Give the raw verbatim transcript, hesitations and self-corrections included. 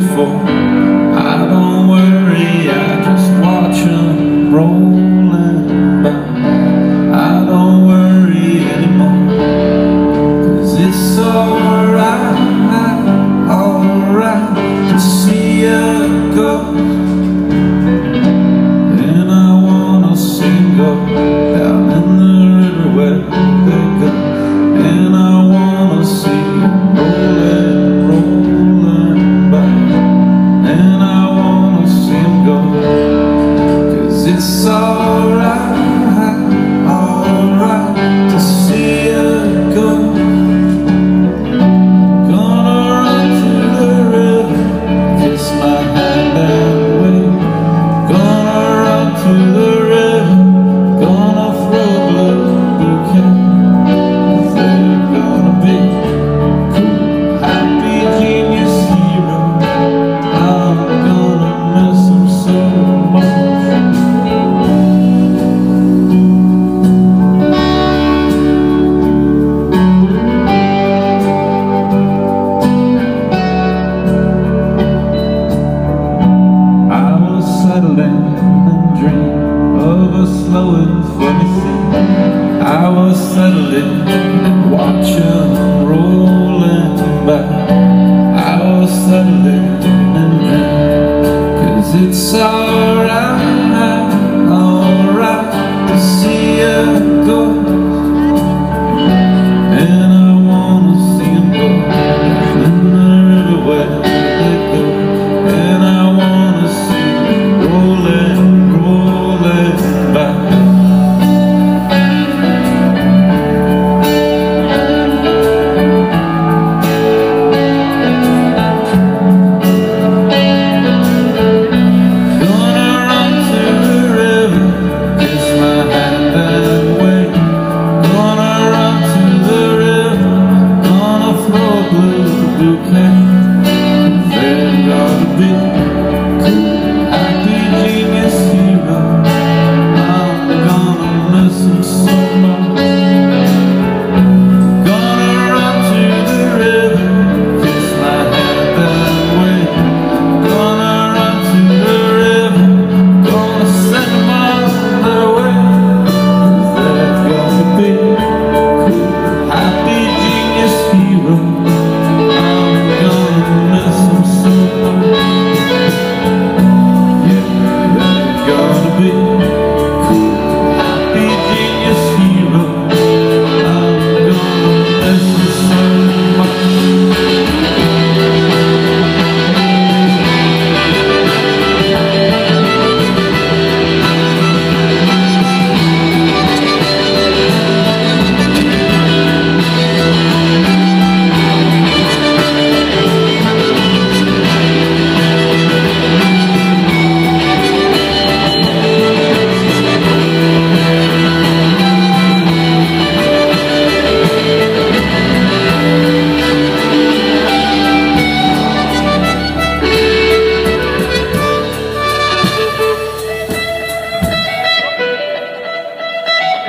before. I don't worry, I just watch them rolling by. I don't worry anymore, cause it's alright, alright to see you go. And I wanna see you go down in the river where they go. And I wanna see you rolling, rolling by. And I wanna see him go, cause it's alright, alright to see you go. Gonna run to the river, kiss my hand and wave. Gonna run to the river, gonna throw a bouquet. Slow and funny thing, I was settling and watching rolling by. I was settling and dreaming, cause it's alright.